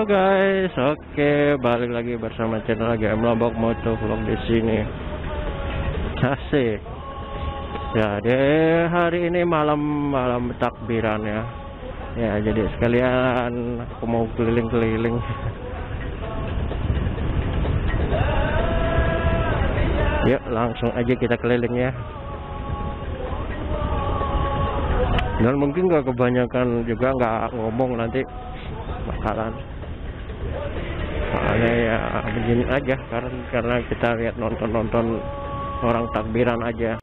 Halo guys, oke, balik lagi bersama channel AGM Lombok Motovlog di sini. Asik. Jadi hari ini malam takbiran ya. Ya, jadi sekalian aku mau keliling-keliling. Yuk, langsung aja kita keliling ya. Dan mungkin nggak kebanyakan juga, nggak ngomong nanti bakalan. Soalnya ya begini aja karena kita lihat nonton orang takbiran aja.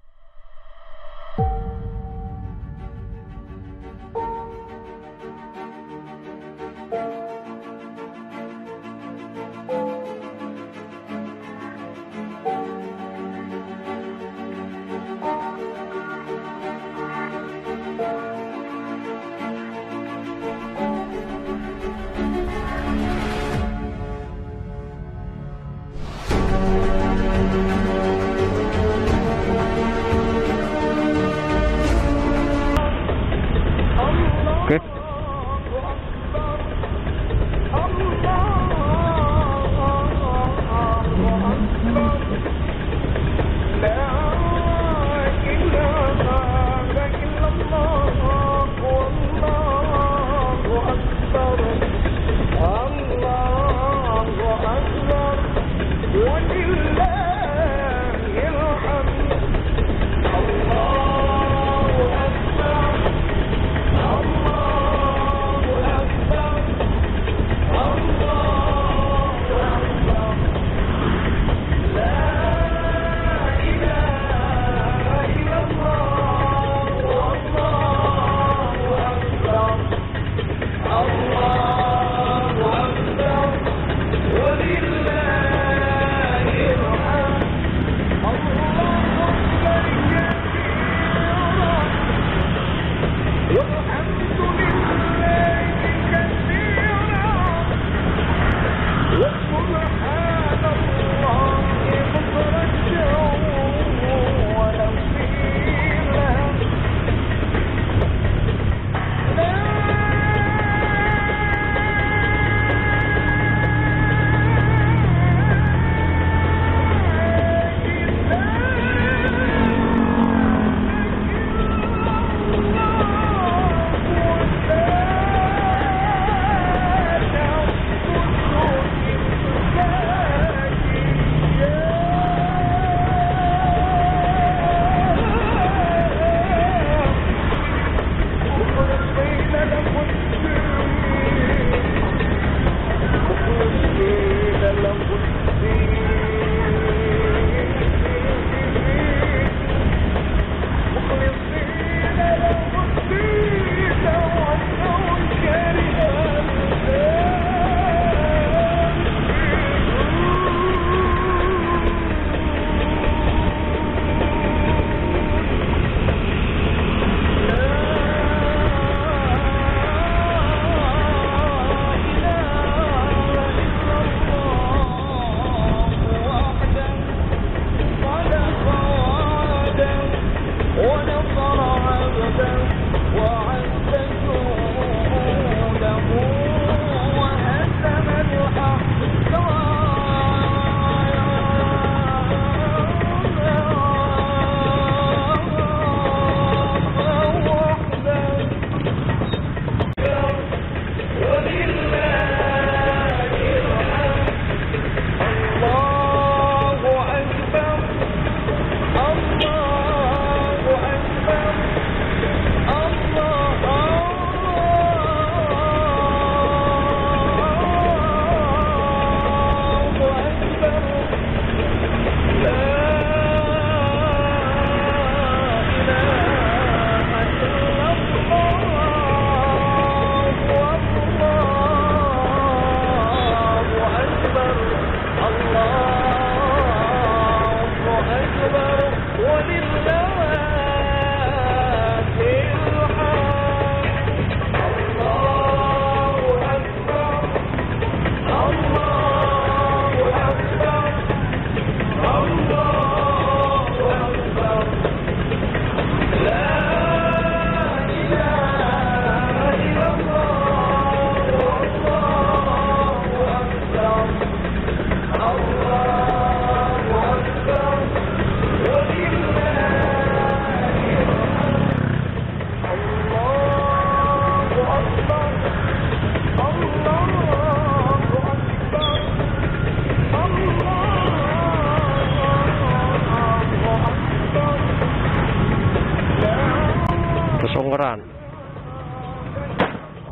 Kesongkeran.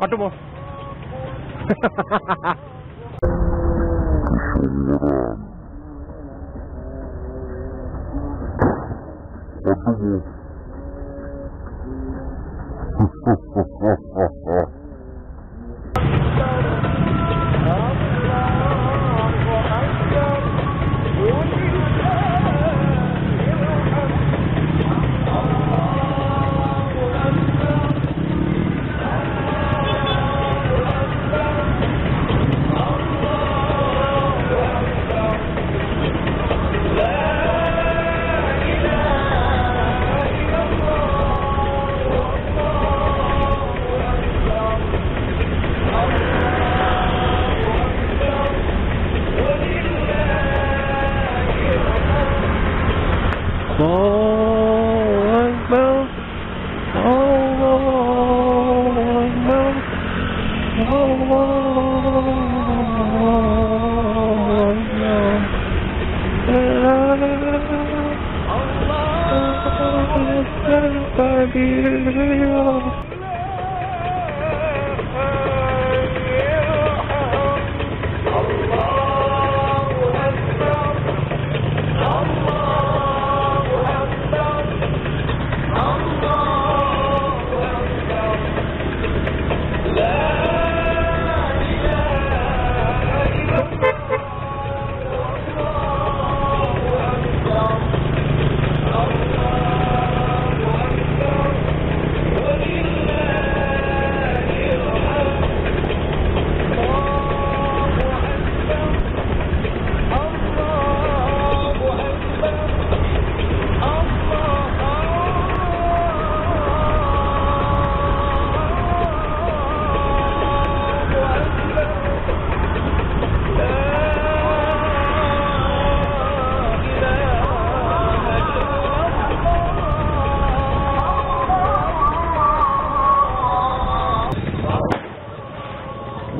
Aduh mau.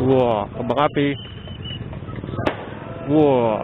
Wah, kembang api. Wah.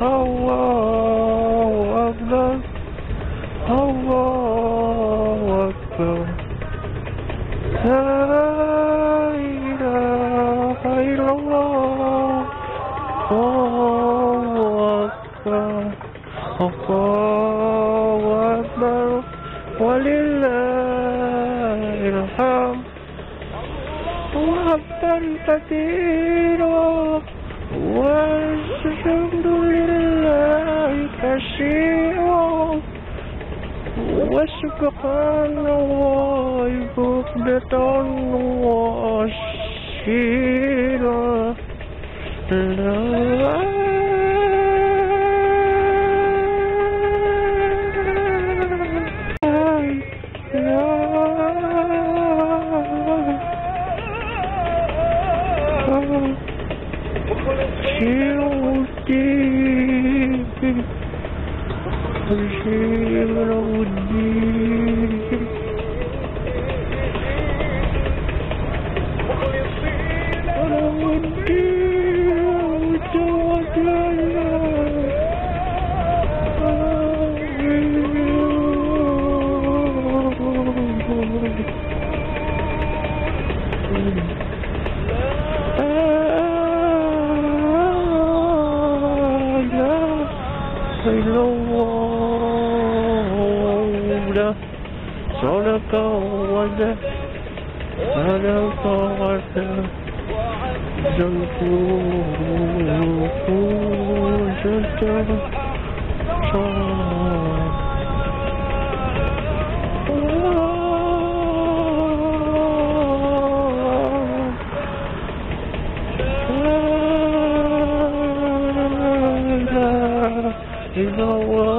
Allahu Akbar, Allahu Akbar, la ilaha illallah, Allahu Akbar, Allahu Akbar, walillahil hamd, hamdan katsiran walhamdulillahi katsiran wa subhanallahi bukratan wa asila la. Oh,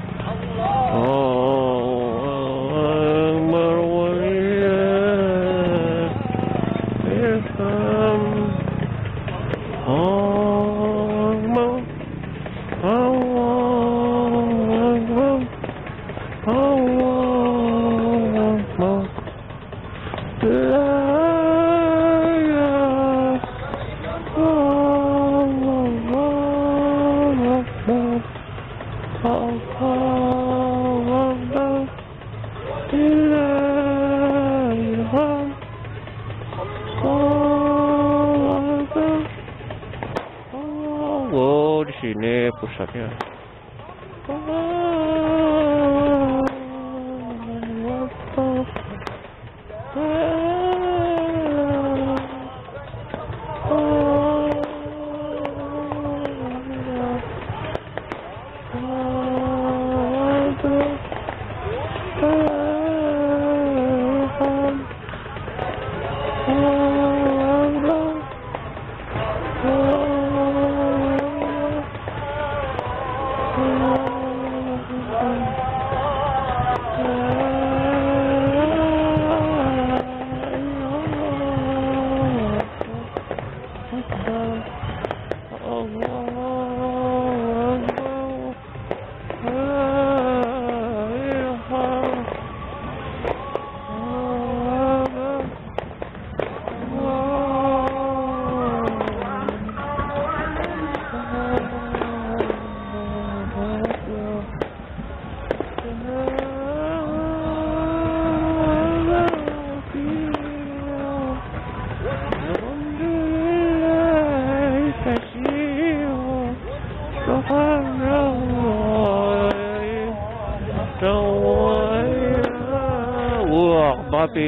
Wah, mati.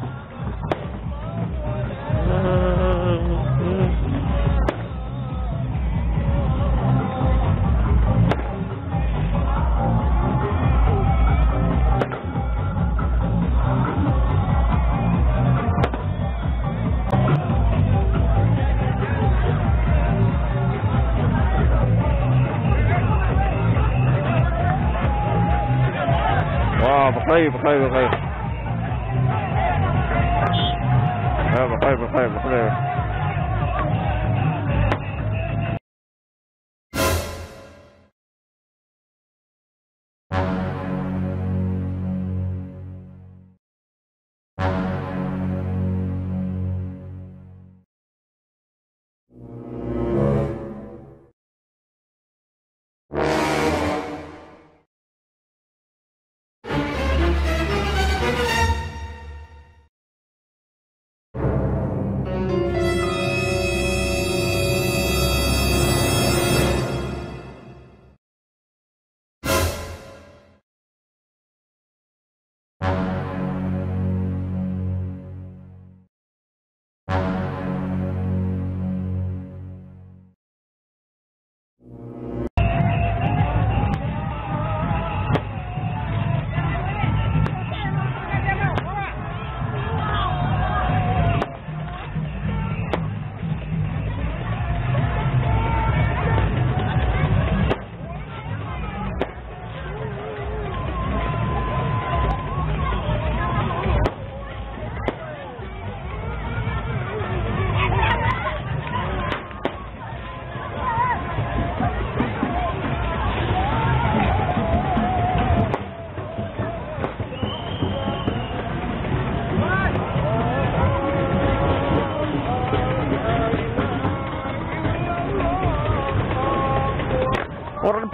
Pakai. Ah, pakai.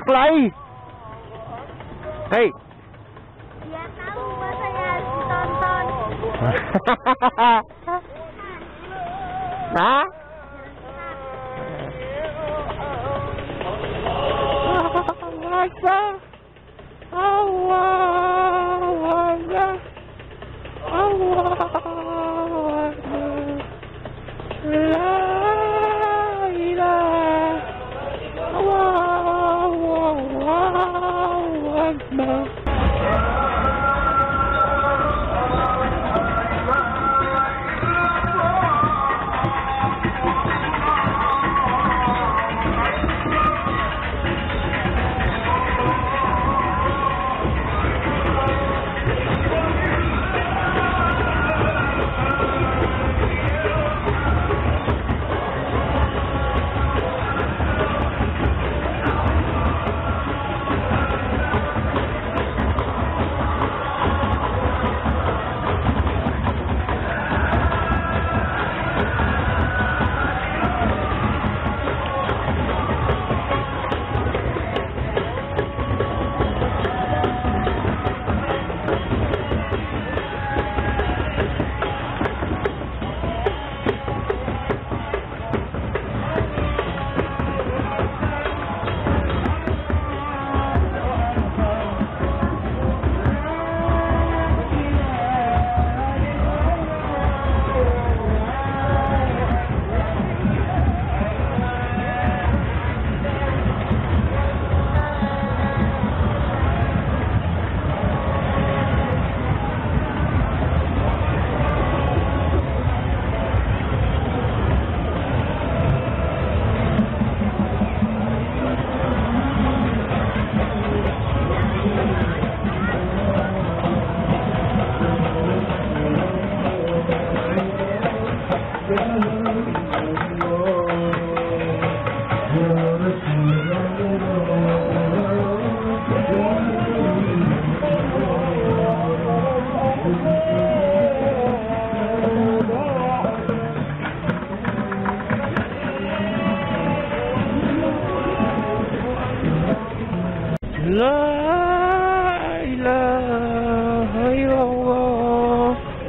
Play. Hei. Dia tahu masanya ditonton. Nah. Allah.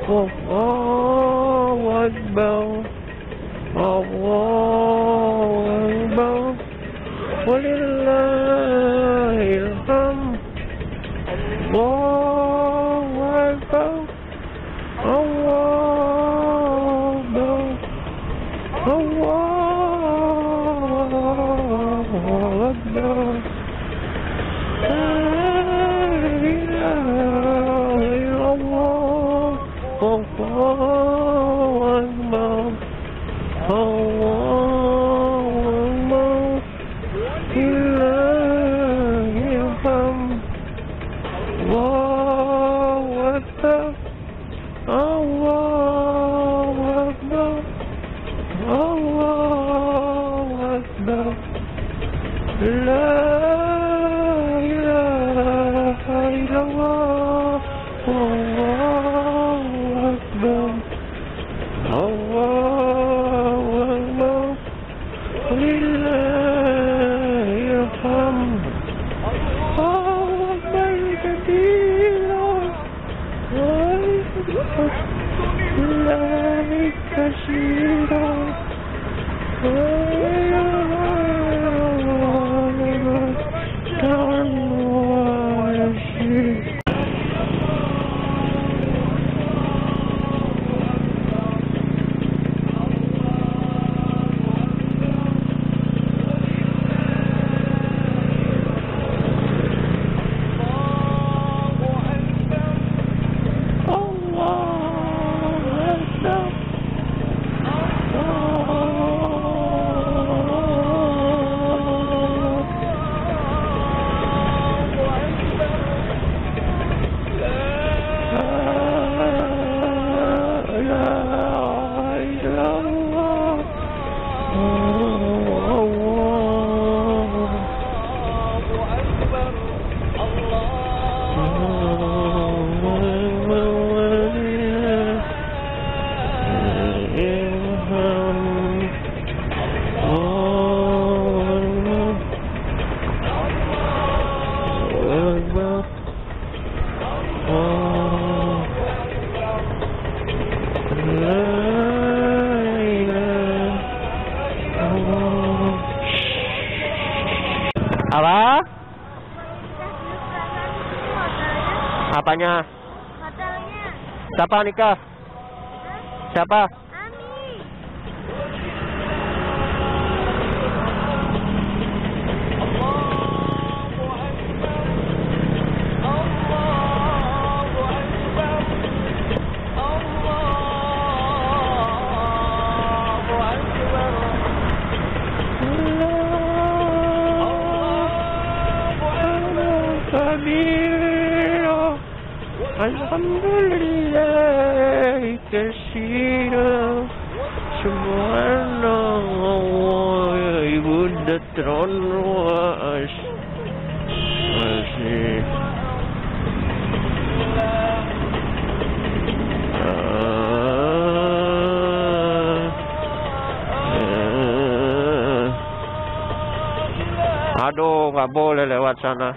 Oh, what about Allahu Akbar. Apanya? Hotelnya. Siapa nikah? Siapa? Ami. Alhamdulillah, kasihlah subhanallah ya ibu datron was masih aduh nggak boleh lewat sana.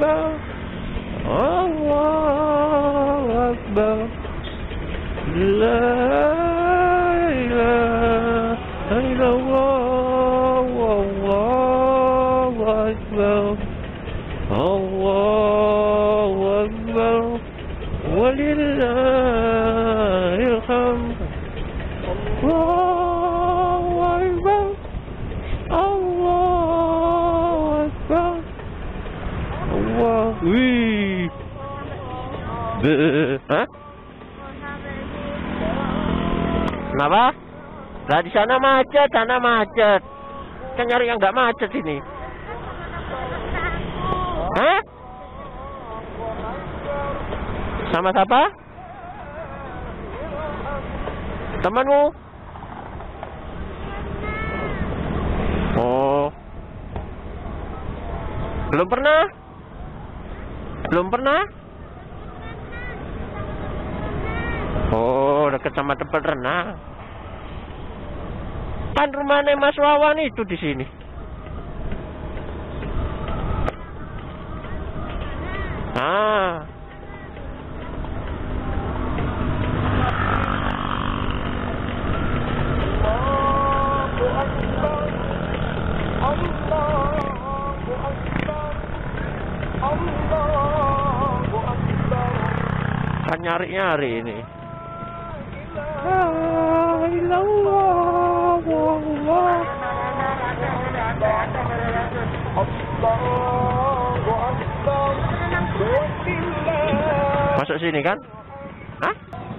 Akbar, Allahu Akbar, la ilaha illallah, Allahu Akbar, Allahu Akbar, walillahil hamd, Allahu Akbar, Allahu Akbar. Wih, kenapa? Nah, di sana macet, sana macet. Kita nyari yang nggak macet sini. Hah? Sama siapa? Temanmu? Oh, belum pernah? Belum pernah? Oh, dekat sama tempat renang. Kan rumahnya Mas Wawan itu di sini. Ah. Nyari-nyari ini. Masuk sini kan? Hah?